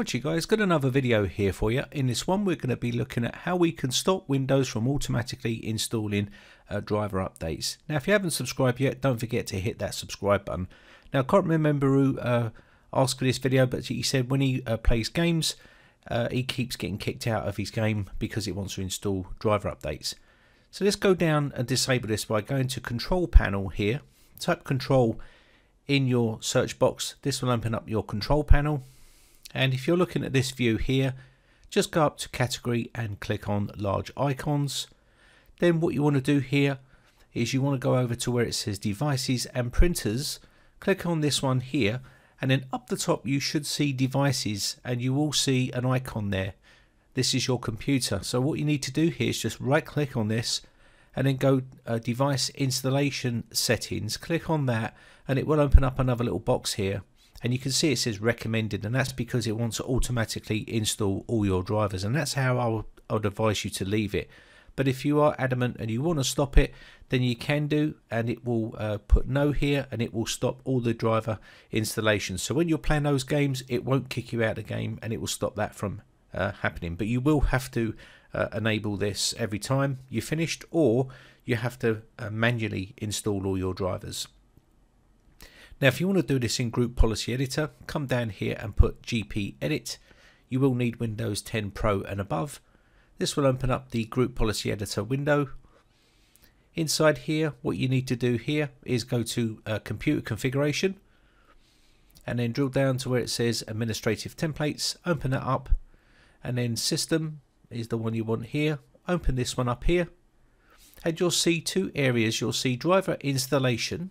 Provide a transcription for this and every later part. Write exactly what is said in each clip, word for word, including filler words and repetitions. What you guys, got another video here for you. In this one we're going to be looking at how we can stop Windows from automatically installing uh, driver updates. Now if you haven't subscribed yet, don't forget to hit that subscribe button. Now I can't remember who uh, asked for this video, but he said when he uh, plays games uh, he keeps getting kicked out of his game because it wants to install driver updates. So let's go down and disable this by going to Control Panel here, type Control in your search box. This will open up your Control Panel. And if you're looking at this view here, just go up to Category and click on Large Icons. Then what you want to do here is you want to go over to where it says Devices and Printers, click on this one here, and then up the top you should see Devices, and you will see an icon there. This is your computer. So what you need to do here is just right click on this and then go uh, Device Installation Settings, click on that, and it will open up another little box here. And you can see it says recommended, and that's because it wants to automatically install all your drivers, and that's how I'll, I'll advise you to leave it. But if you are adamant and you want to stop it, then you can do, and it will uh, put no here, and it will stop all the driver installations. So when you're playing those games, it won't kick you out of the game, and it will stop that from uh, happening. But you will have to uh, enable this every time you're finished, or you have to uh, manually install all your drivers. Now if you want to do this in Group Policy Editor, come down here and put G P Edit. You will need Windows ten Pro and above. This will open up the Group Policy Editor window. Inside here, what you need to do here is go to uh, Computer Configuration, and then drill down to where it says Administrative Templates, open that up, and then System is the one you want here. Open this one up here, and you'll see two areas. You'll see Driver Installation,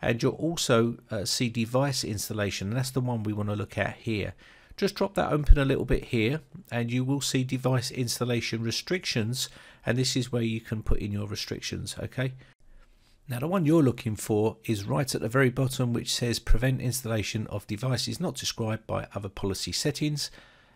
and you'll also uh, see Device Installation, and that's the one we want to look at here. Just drop that open a little bit here, and you will see Device Installation Restrictions, and this is where you can put in your restrictions, okay? Now the one you're looking for is right at the very bottom, which says Prevent Installation of Devices Not Described by Other Policy Settings,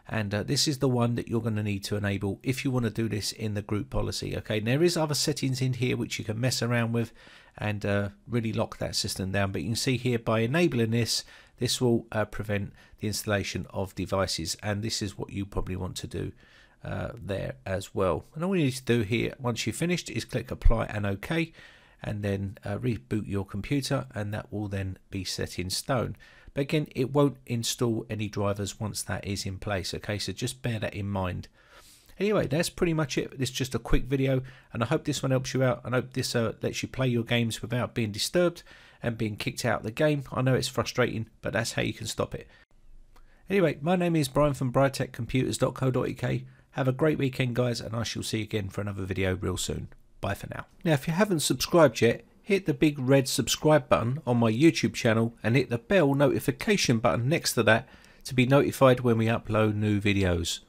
and uh, this is the one that you're going to need to enable if you want to do this in the group policy, okay? And there is other settings in here which you can mess around with and uh, really lock that system down, but you can see here by enabling this, this will uh, prevent the installation of devices, and this is what you probably want to do uh, there as well. And all you need to do here once you've finished is click Apply and OK, and then uh, reboot your computer, and that will then be set in stone. But again, it won't install any drivers once that is in place, okay? So just bear that in mind. Anyway, that's pretty much it. This is just a quick video, and I hope this one helps you out. I hope this uh, lets you play your games without being disturbed and being kicked out of the game. I know it's frustrating, but that's how you can stop it. Anyway, my name is Brian from brightech computers dot co dot U K. Have a great weekend, guys, and I shall see you again for another video real soon. Bye for now. Now, if you haven't subscribed yet, hit the big red subscribe button on my YouTube channel and hit the bell notification button next to that to be notified when we upload new videos.